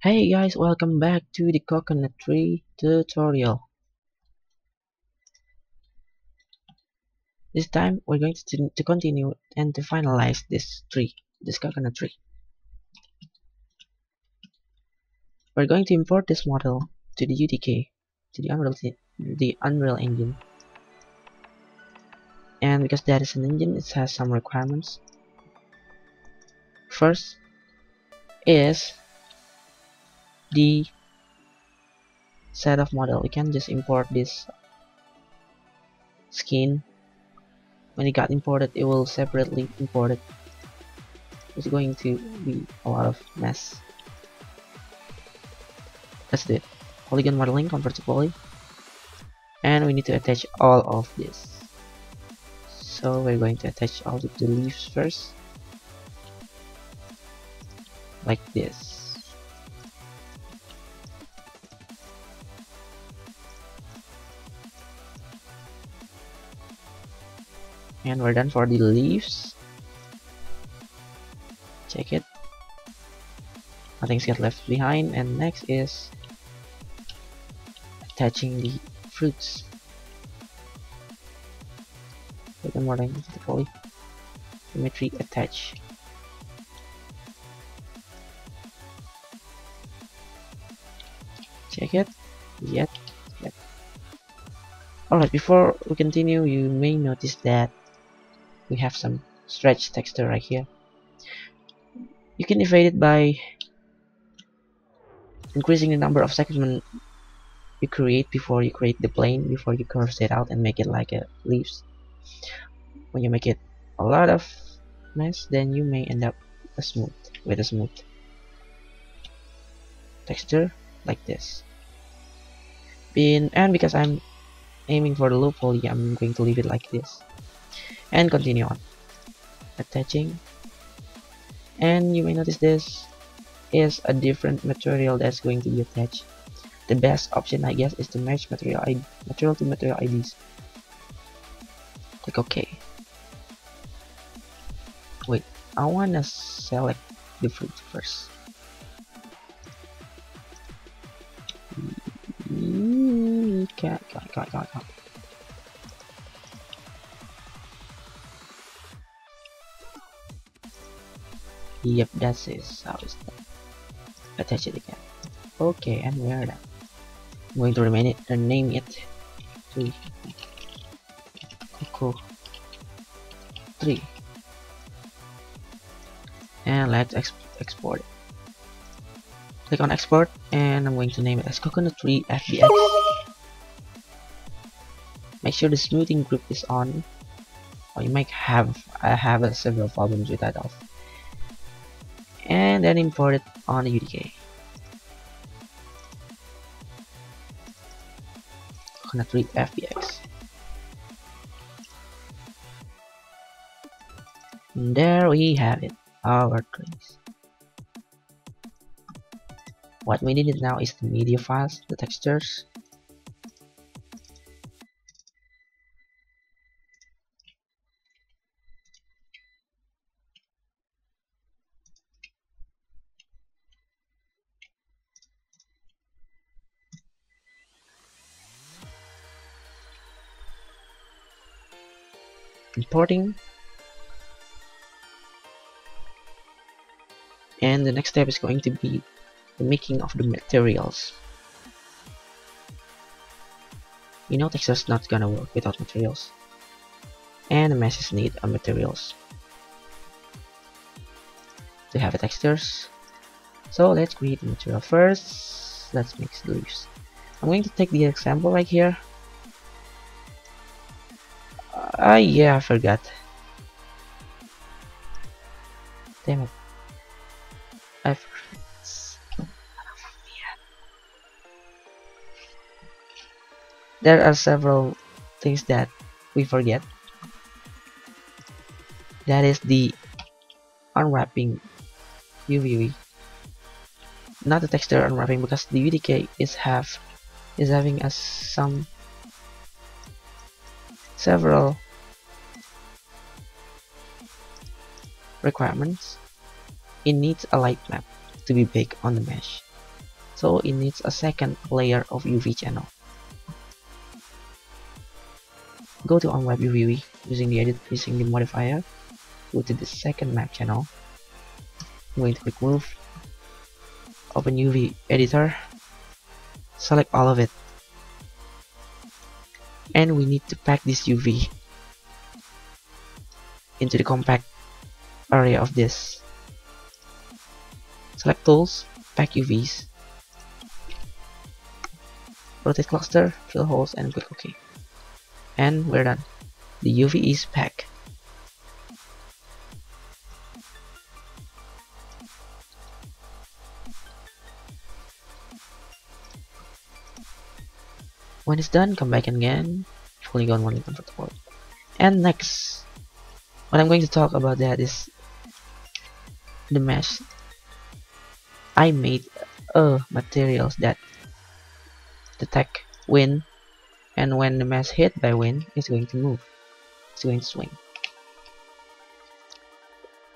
Hey guys, welcome back to the coconut tree tutorial. This time we're going to continue and to finalize this tree, this coconut tree. We're going to import this model to the UDK, to the Unreal Engine. And because that is an engine, it has some requirements. First is the set of model. We can just import this skin. When it got imported, it will separately import it. It's going to be a lot of mess. Let's do it. Polygon modeling, convert to poly, and we need to attach all of this. So we're going to attach all of the leaves first, like this. And we're done for the leaves. Check it. Nothing's got left behind. And next is attaching the fruits. Put them more like the poly. Symmetry attach. Check it. Yep. Alright, before we continue, you may notice that we have some stretch texture right here. You can evade it by increasing the number of segments you create before you create the plane, before you curve it out and make it like a leaves. When you make it a lot of mess, then you may end up with a smooth texture like this. And because I'm aiming for the loophole, yeah, I'm going to leave it like this. And continue on attaching, and you may notice this is a different material that's going to be attached. The best option, I guess, is to match material to material IDs. Click OK. Wait, I wanna select the fruit first. Can't. Yep, that's it. How is that? Attach it again. Okay, and where that? I'm going to rename it to Coco 3. And let's export it. Click on export, and I'm going to name it as Coconut Tree FBX. Make sure the smoothing group is on, or you might have several problems with that off. And then import it on the UDK. Coconut Tree FBX. And there we have it, our trees. What we needed now is the media files, the textures, importing, and the next step is going to be the making of the materials. You know, texture's not gonna work without materials, and the meshes need a materials to have a textures. So let's create the material first. Let's make the leaves. I'm going to take the example right here. Yeah, I forgot. Damn it. I forgot. There are several things that we forget. That is the unwrapping UVW. Not the texture unwrapping, because the UDK is having us several requirements. It needs a light map to be baked on the mesh. so it needs a second layer of UV channel. Go to OnWeb UVW using the edit, using the modifier, go to the second map channel. I'm going to click move, open UV editor, select all of it, and we need to pack this UV into the compact area of this. Select tools, pack UVs, rotate cluster, fill holes, and click OK. And we're done. The UV is packed. When it's done, come back again, polygon one comfortable. And next, what I'm going to talk about that is the mesh. I made materials that detect wind, and when the mesh hit by wind, it's going to move. It's going to swing.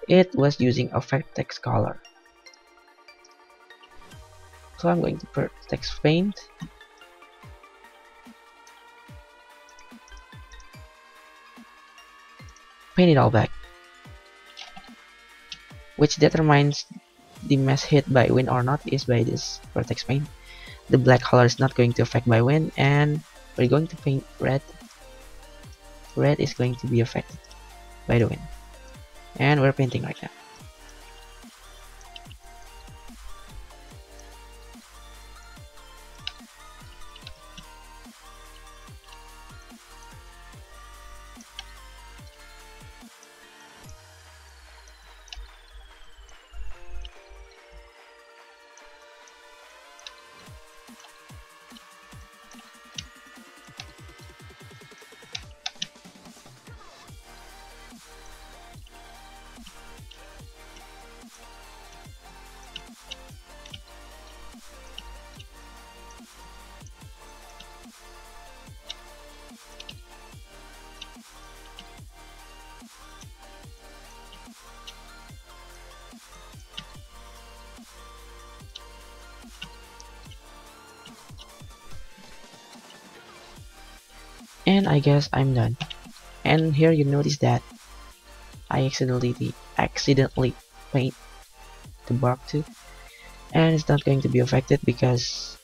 It was using effect text color. So I'm going to put text paint. Paint it all back, which determines the mesh hit by wind or not is by this vertex paint. The black color is not going to affect by wind, and we're going to paint red. Red is going to be affected by the wind, and we're painting right now. And I guess I'm done. And here you notice that I accidentally paint the bark too, and it's not going to be affected because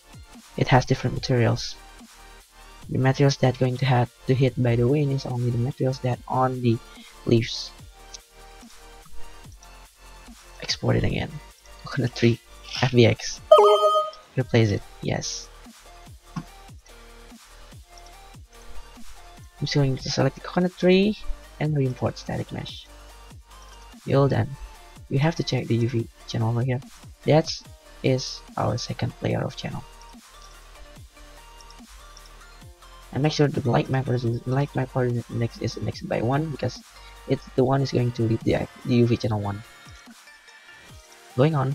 it has different materials. The materials that going to have to hit by the wind is only the materials that on the leaves. Export it again. Coconut tree, FBX. Replace it. Yes. I'm still going to select the coconut tree and re-import static mesh. You're all done. You have to check the UV channel over here. That is our second layer of channel. And make sure the light map next is indexed by 1 because it's the one is going to lead the UV channel 1. Going on.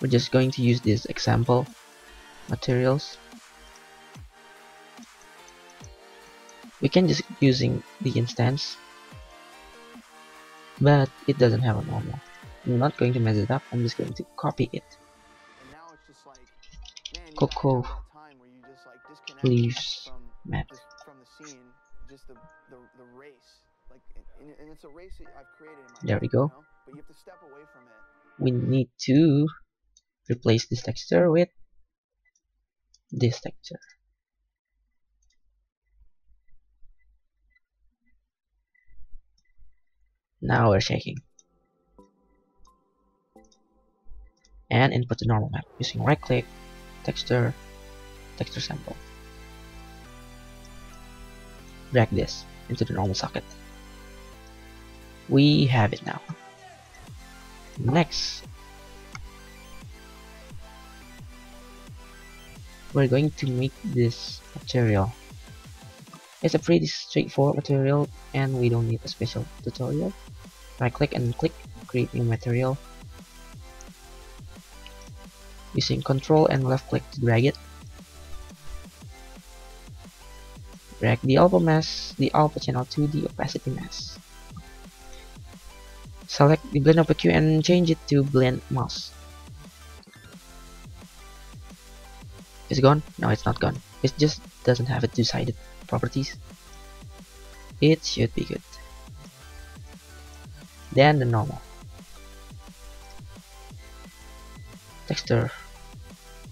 We're just going to use this example materials. We can just using the instance, but it doesn't have a normal. I'm not going to mess it up. I'm just going to copy it. And now it's just like, man, you Cocoa time where you just like disconnect leaves from map from the scene, just the race. Like, and it's a race that I've created in my there we go. You know? But you have to step away from it. We need to replace this texture with this texture. Now we're shaking. And input the normal map using right click, texture, texture sample. Drag this into the normal socket. We have it now. Next, we're going to make this material. It's a pretty straightforward material and we don't need a special tutorial. Right click and click create new material. Using control and left click to drag it. drag the alpha mask, the alpha channel to the opacity mask. Select the blend opacity and change it to blend mask. It's gone? No, it's not gone. It just doesn't have a two-sided properties. It should be good. Then the normal texture,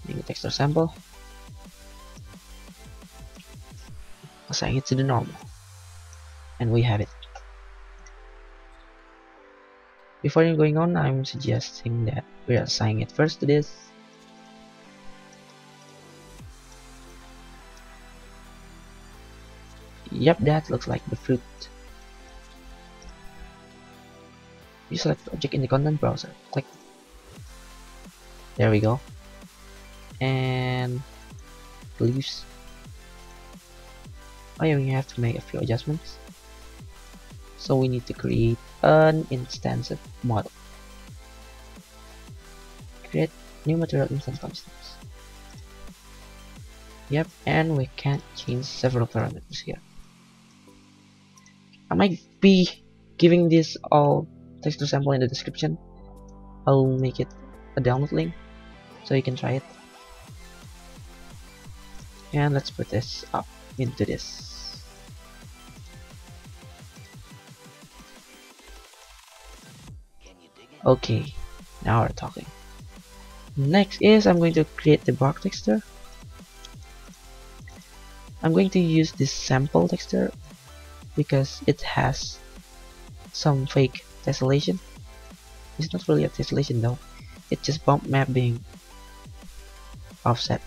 make a texture sample, assign it to the normal, and we have it. Before going on, I'm suggesting that we assign it first to this, yep, that looks like the fruit. You select object in the content browser, click, there we go, and leaves. Oh yeah, we have to make a few adjustments, so we need to create an instanced model. Create new material instance constants, yep, and we can change several parameters here. I might be giving this all texture sample in the description. I'll make it a download link so you can try it. And let's put this up into this. Okay, now we're talking. Next is I'm going to create the bark texture. I'm going to use this sample texture because it has some fake tessellation. It's not really a tessellation though, it's just bump mapping offset.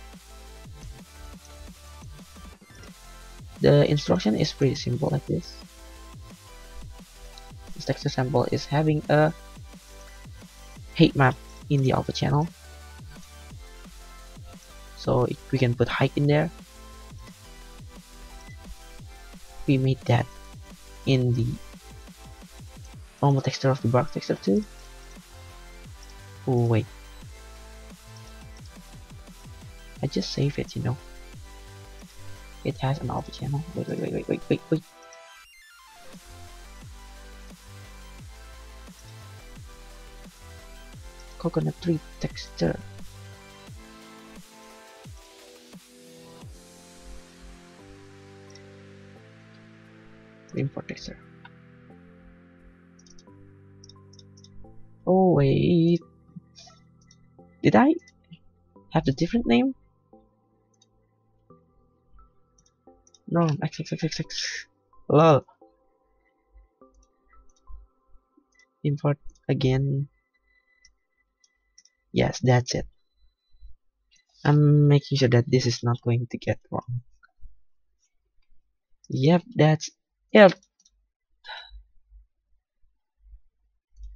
The instruction is pretty simple like this. This texture sample is having a height map in the alpha channel, so we can put height in there. We made that in the normal texture of the bark texture too. Oh wait, I just saved it, you know. It has an alpha channel. Wait. Coconut tree texture. Import texture. Oh wait, did I have a different name? No, XXXXX. Lol. Import again. Yes, that's it. I'm making sure that this is not going to get wrong. Yep, that's it.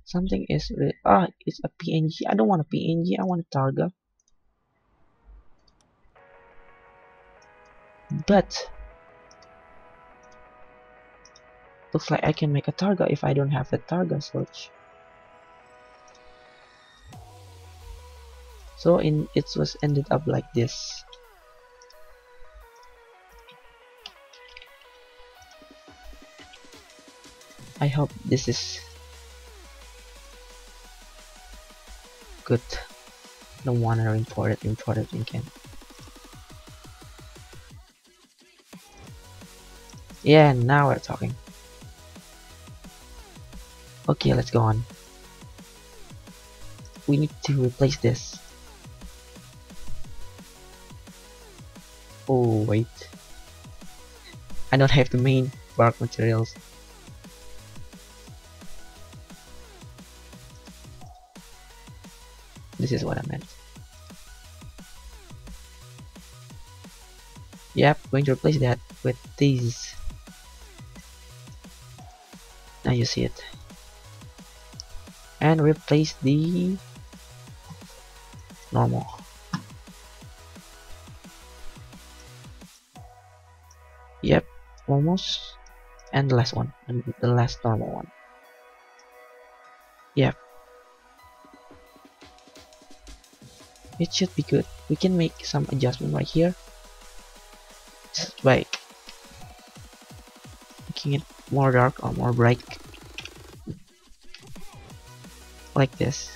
Something is really, it's a PNG. I don't want a PNG, I want a targa. But looks like I can make a targa if I don't have the targa search. So it was ended up like this. I hope this is good. No wonder imported again. Yeah, now we're talking. Okay, let's go on. We need to replace this. Oh wait, I don't have the main bark materials. This is what I meant. Yep, going to replace that with these. Now you see it. And replace the normal. Yep, almost. And the last one, the last normal one. Yep. It should be good. We can make some adjustment right here just by making it more dark or more bright, like this,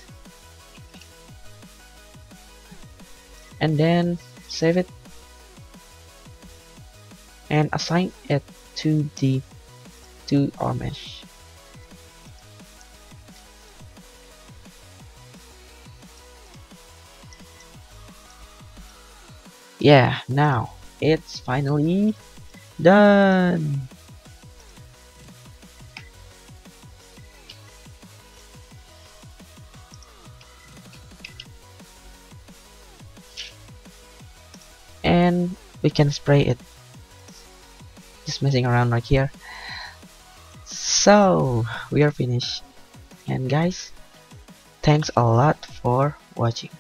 and then save it and assign it to our mesh. Yeah, now it's finally done. And we can spray it, just messing around right here. So we are finished, and guys, thanks a lot for watching.